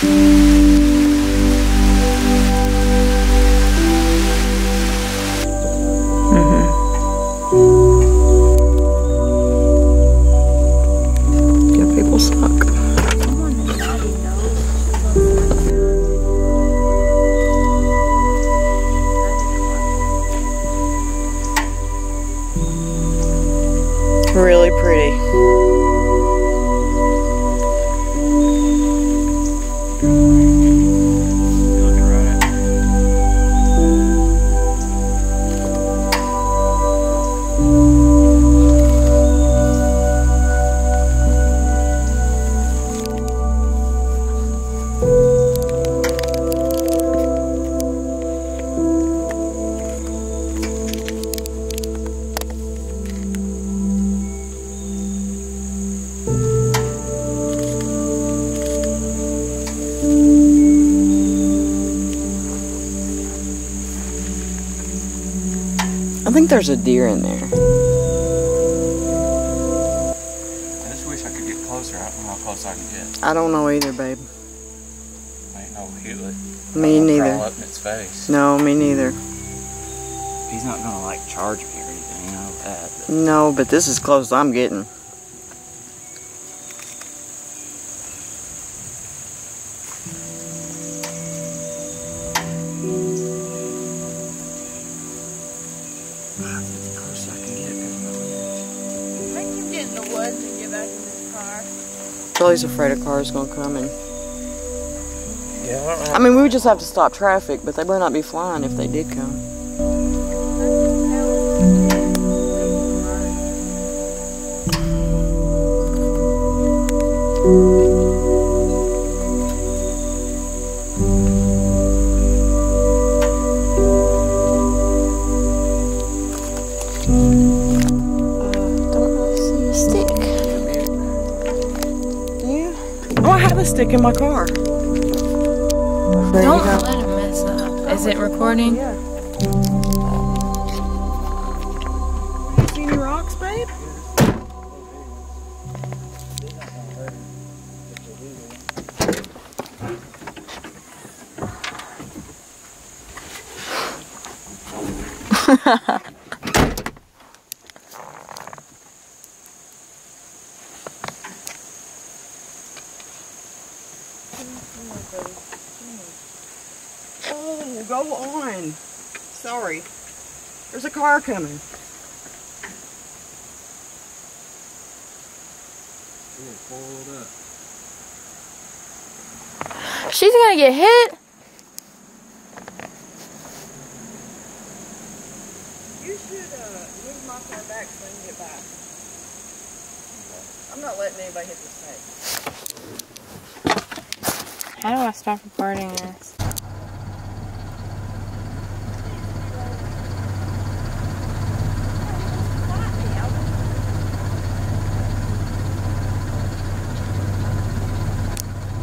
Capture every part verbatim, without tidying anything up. Mm-hmm. Yeah, people suck. Really pretty. I think there's a deer in there. I just wish I could get closer. I don't know how close I can get. I don't know either, babe. I ain't no Hewlett. Me neither. Crawl up in its face. No, me neither. He's not gonna like charge me or anything. I know that. But no, but this is close I'm getting. Charlie's afraid a car is going to come and... Yeah, I, don't know. I mean, we would just have to stop traffic, but they would not be flying if they did come. Stick in my car. There Don't let it mess up. Is it recording? Yeah. You see any rocks, babe? Oh, go on. Sorry. There's a car coming. She's gonna get hit. You should uh, move my car back so I can get by. I'm not letting anybody hit this thing. How do I stop recording this?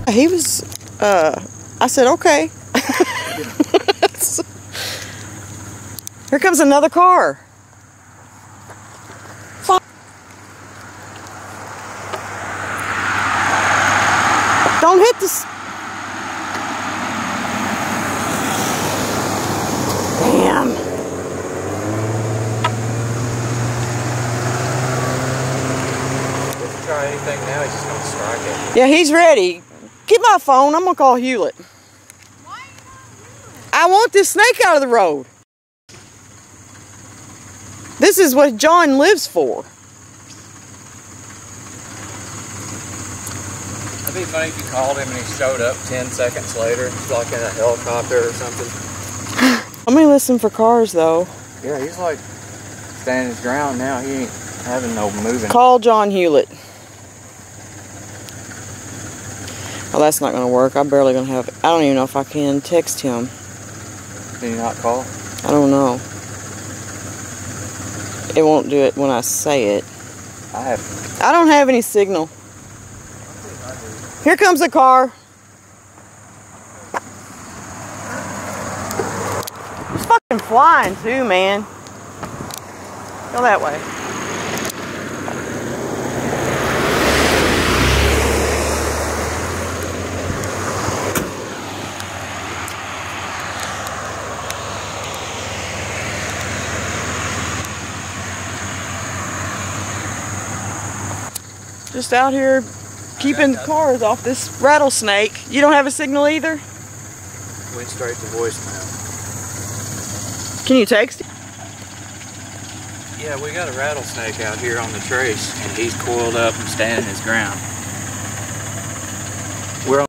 He was, uh, I said, okay. Here comes another car. Don't hit this. Now he's just gonna strike it. Yeah, he's ready. Get my phone. I'm gonna call Hewlett. Why? I want this snake out of the road. This is what John lives for. It'd be funny if you called him and he showed up ten seconds later, like in a helicopter or something. I'm gonna listen for cars though. Yeah, he's like standing his ground now. He ain't having no moving. Call John Hewlett. Well, that's not going to work. I'm barely going to have it. I don't even know if I can text him. Can you not call? I don't know. It won't do it when I say it. I have. I don't have any signal. Here comes a car. It's fucking flying too, man. Go that way. Just out here keeping the cars off this rattlesnake. You don't have a signal either? Went straight to voicemail. Can you text it? Yeah, we got a rattlesnake out here on the trace, and he's coiled up and standing his ground. We're on.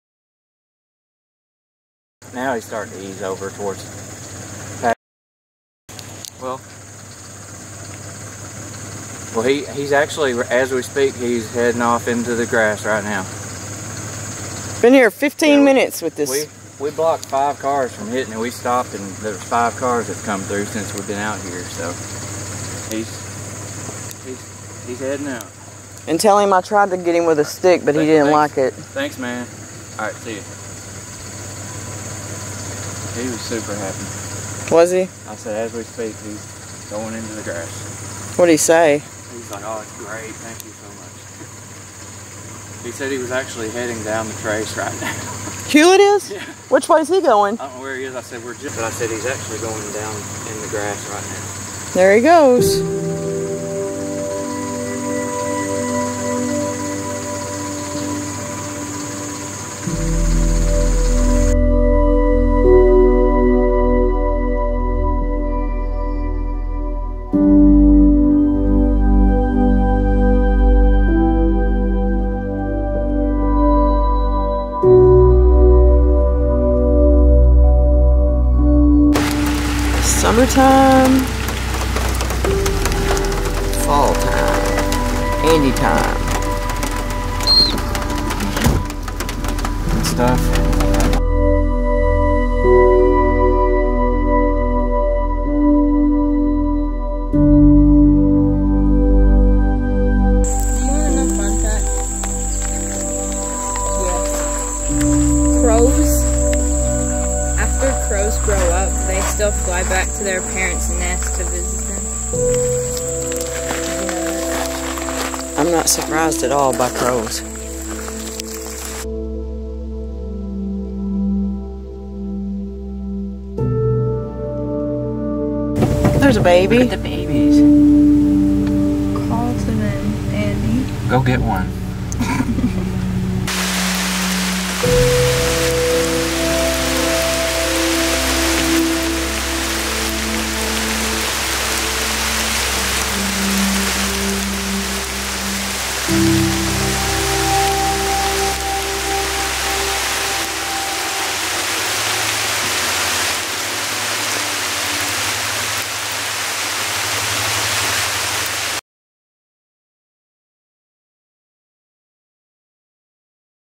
Now he's starting to ease over towards. Well. Well, he, he's actually, as we speak, he's heading off into the grass right now. Been here fifteen so minutes with this. We, we blocked five cars from hitting it. We stopped, and there's five cars that have come through since we've been out here. So he's, he's, he's heading out. And tell him I tried to get him with a stick, but thanks, he didn't thanks, like it. Thanks, man. All right, see you. He was super happy. Was he? I said, as we speak, he's going into the grass. What'd he say? He's like, oh, it's great, thank you so much. He said he was actually heading down the trace right now. Hewlett is? Yeah. Which way is he going? I don't know where he is. I said, we're just, but I said he's actually going down in the grass right now. There he goes. Summertime, fall time, Andy time, and stuff. You want enough fun fact? Yes. Crows. After crows grow up, they still fly back to their parents' nest to visit them. I'm not surprised at all by crows. There's a baby. Look at the babies. Call to them, Andy. Go get one.